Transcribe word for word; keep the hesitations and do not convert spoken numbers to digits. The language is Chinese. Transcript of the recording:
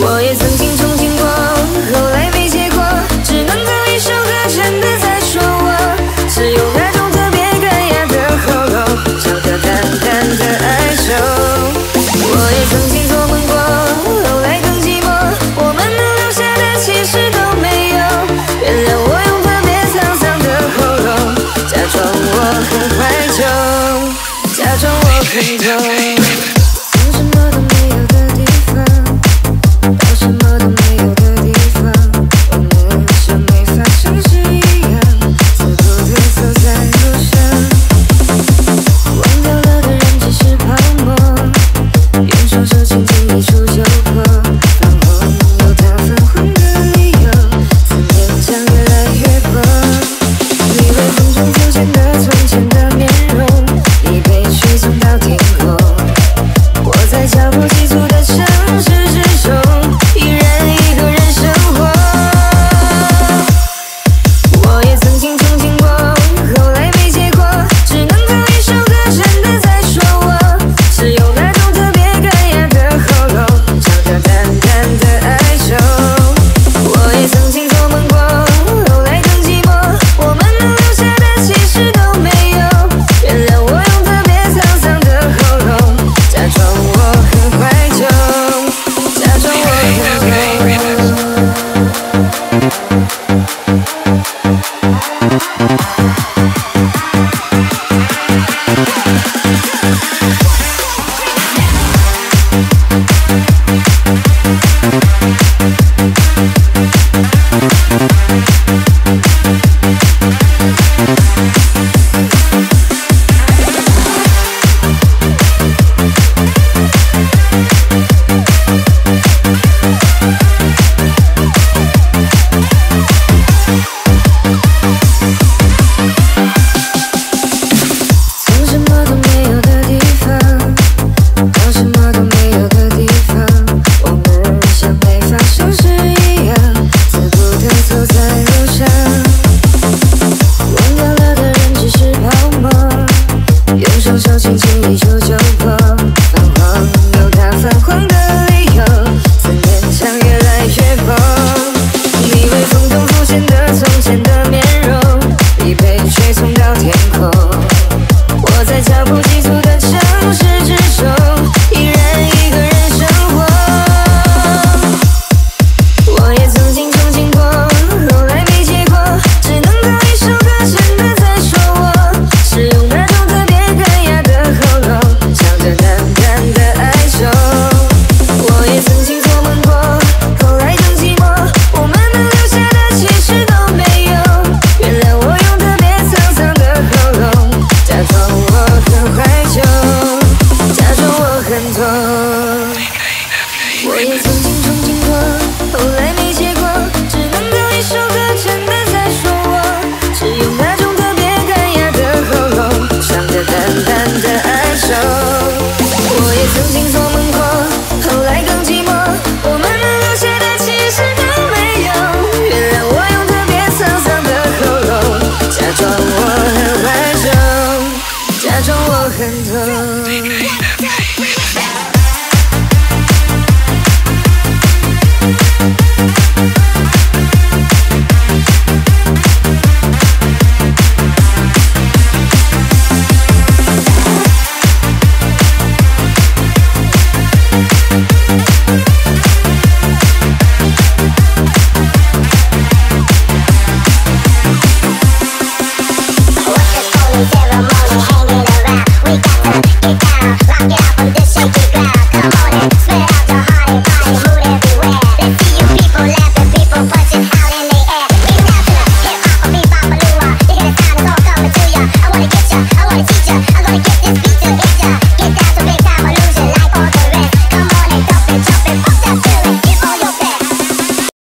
我也曾经憧憬过，后来没结果，只能靠一首歌真的在说我，只有那种特别干哑的喉咙，敲打淡淡的哀愁。我也曾经做梦过，后来更寂寞，我们能留下的其实都没有。原谅我用特别沧桑的喉咙，假装我很怀旧，假装我很痛。 曾经。